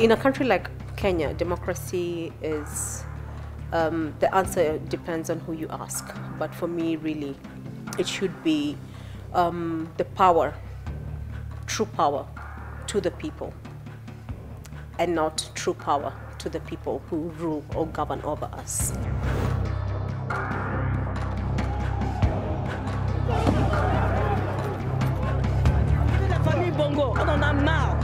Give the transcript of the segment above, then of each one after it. in a country like Kenya, democracy is, the answer depends on who you ask. But for me, really, it should be the power, true power to the people, and not true power to the people who rule or govern over us. On en a marre.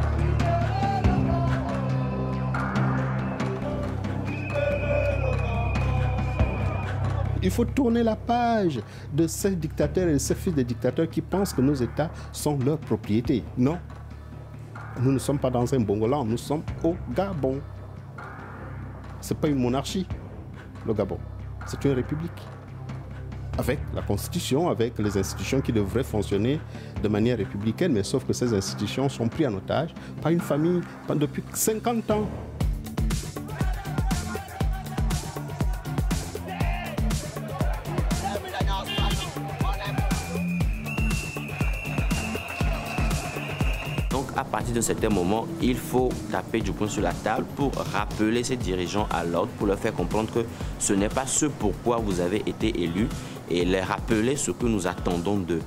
Il faut tourner la page de ces dictateurs et de ces fils de dictateurs qui pensent que nos États sont leur propriété. Non, nous ne sommes pas dans un Bongoland, nous sommes au Gabon. Ce n'est pas une monarchie, le Gabon. C'est une république. Avec la Constitution, avec les institutions qui devraient fonctionner de manière républicaine, mais sauf que ces institutions sont prises en otage par une famille depuis 50 ans. Donc à partir de certains moments, il faut taper du poing sur la table pour rappeler ces dirigeants à l'ordre, pour leur faire comprendre que ce n'est pas ce pourquoi vous avez été élus, et les rappeler ce que nous attendons d'eux.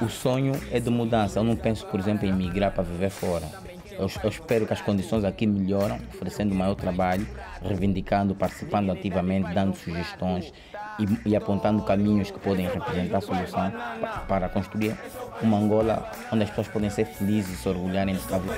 O sonho é de mudança. Eu não penso, por exemplo, em migrar para viver fora. Eu espero que as condições aqui melhoram, oferecendo maior trabalho, reivindicando, participando ativamente, dando sugestões e apontando caminhos que podem representar solução para construir uma Angola onde as pessoas podem ser felizes e se orgulharem de estar vivos.